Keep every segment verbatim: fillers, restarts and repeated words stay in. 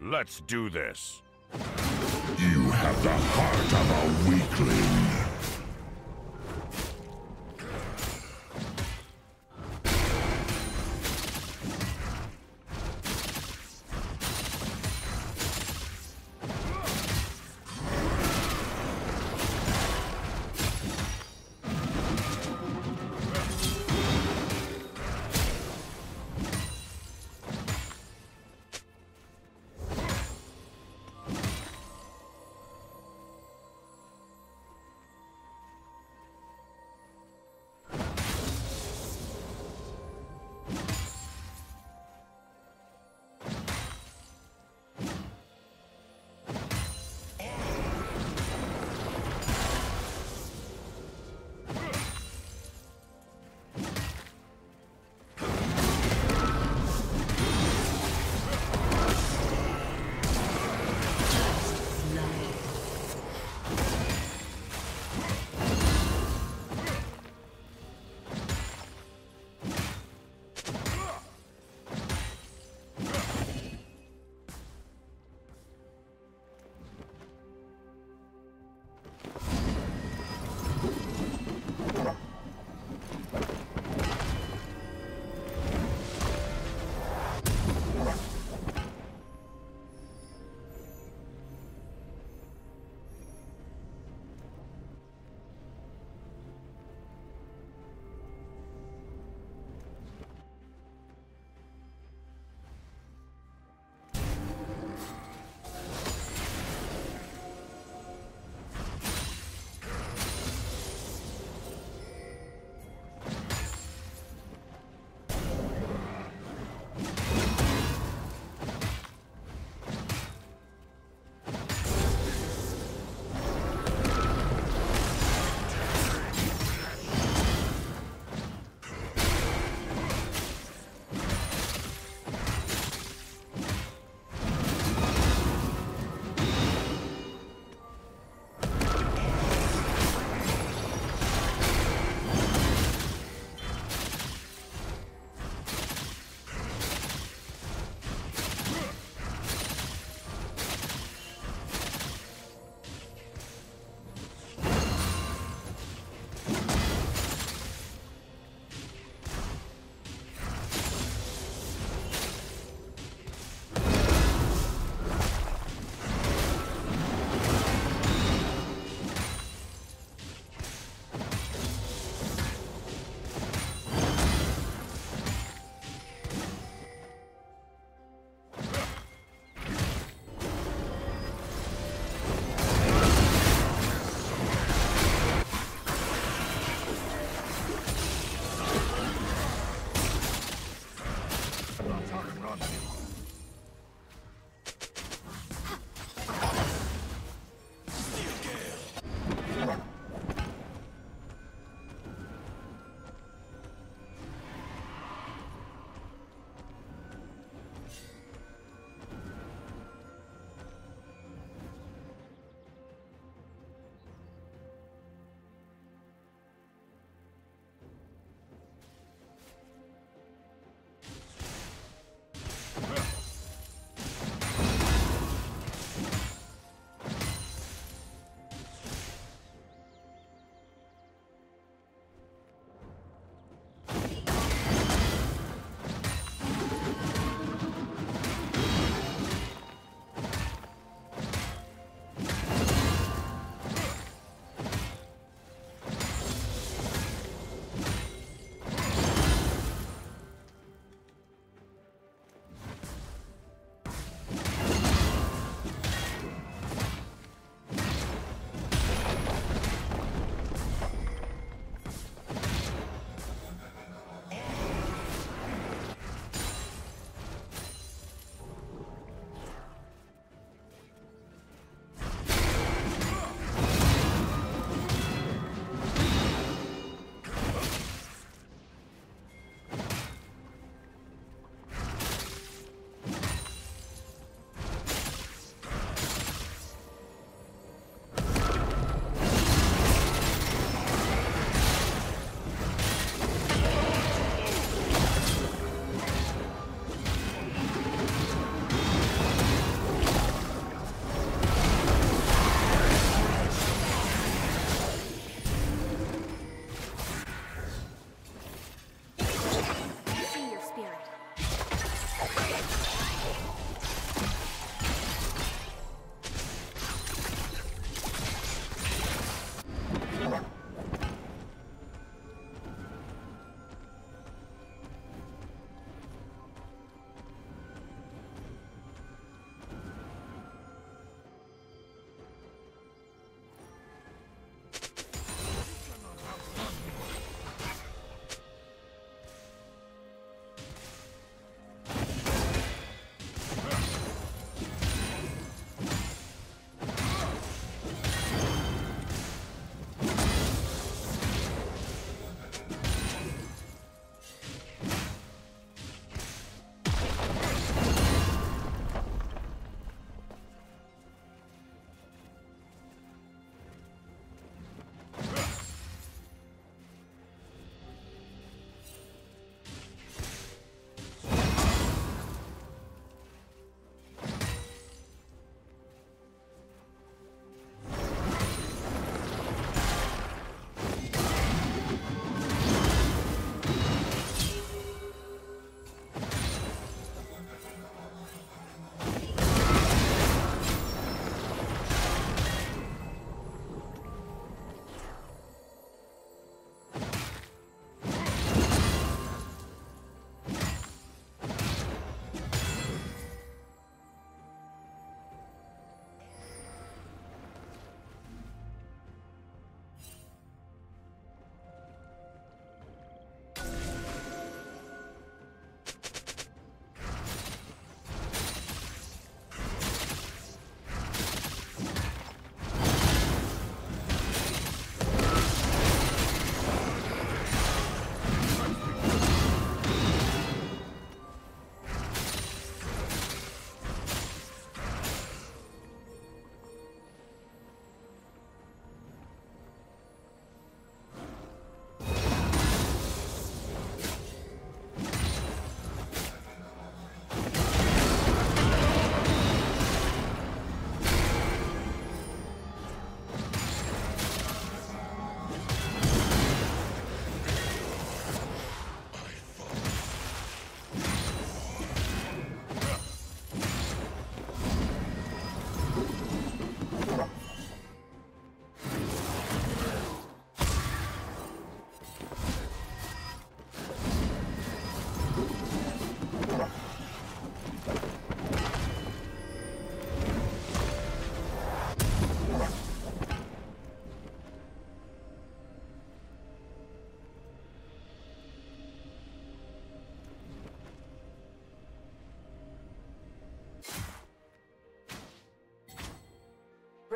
Let's do this. You have the heart of a weakling.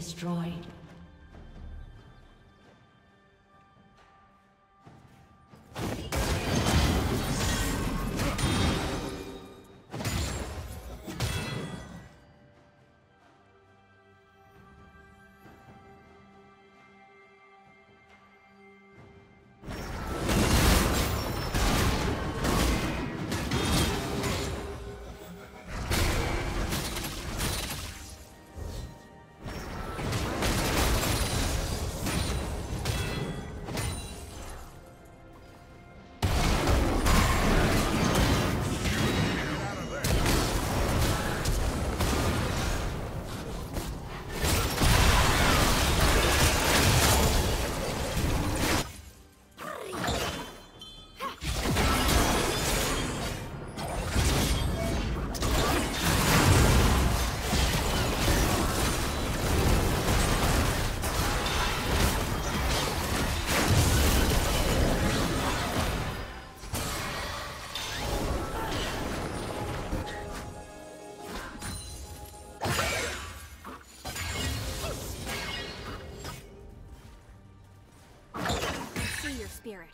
destroyed. Spirit.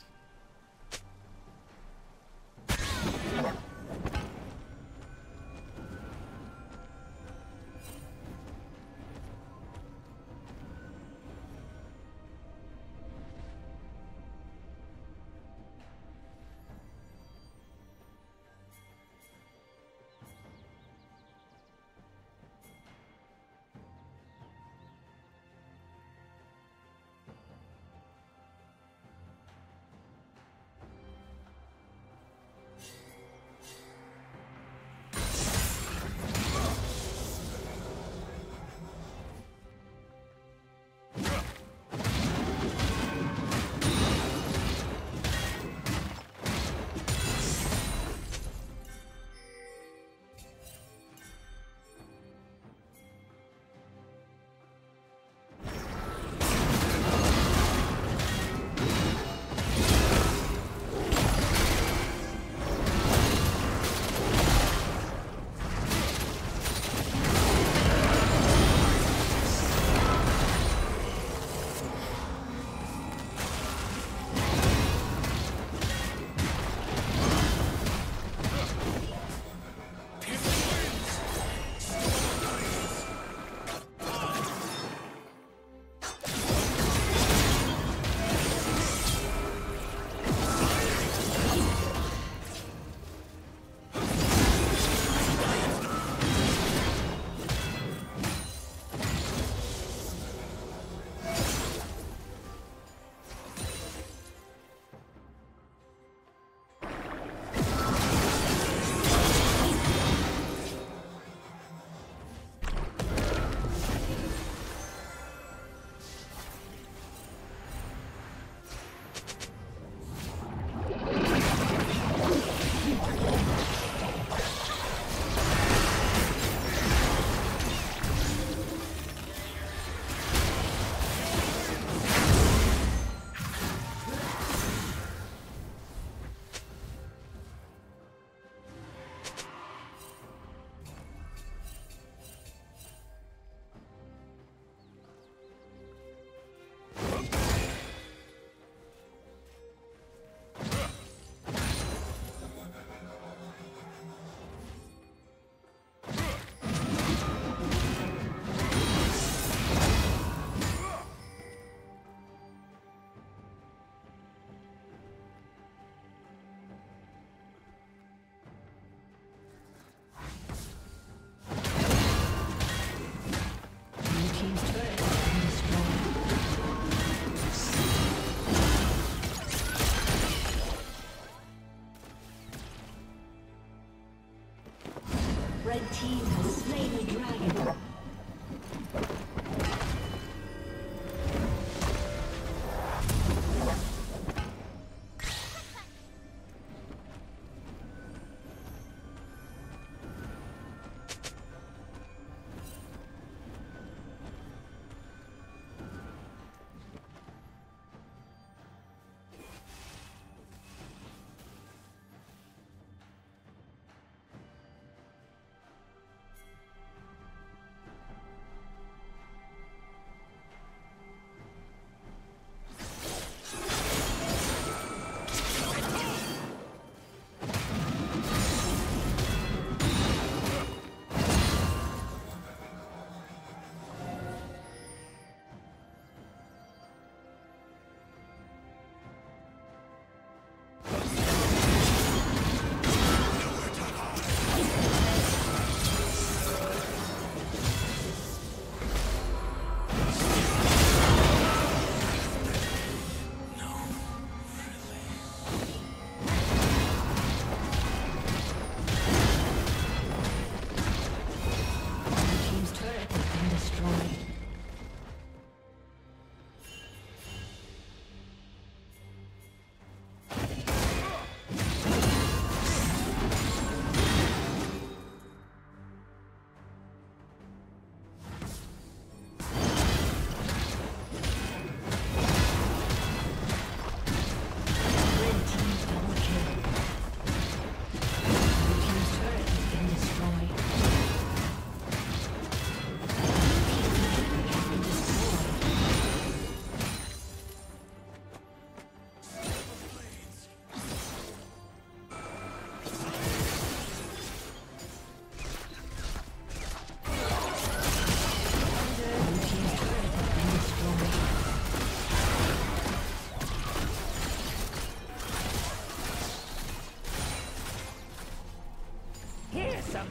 The team has slain the dragon.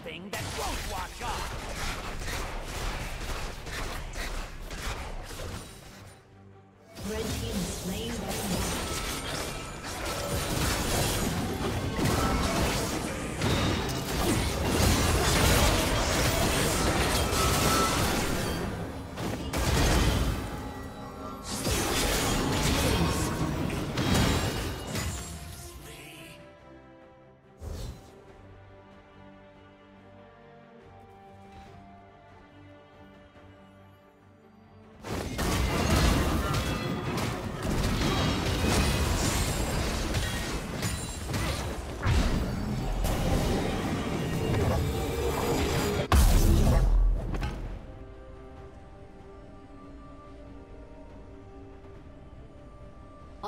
thing that won't watch off. Red team slain by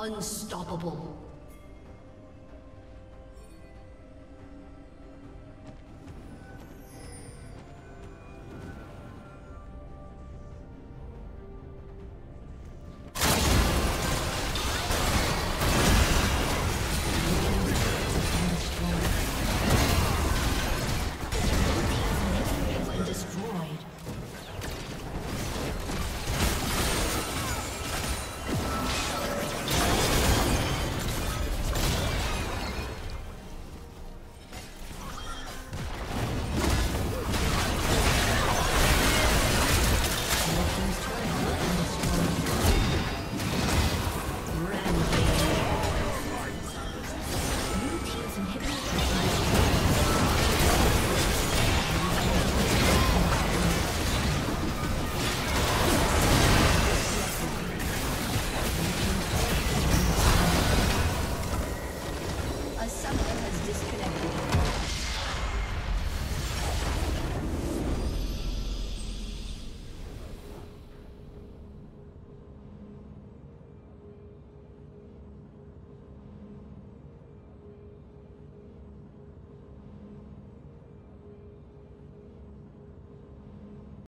unstoppable.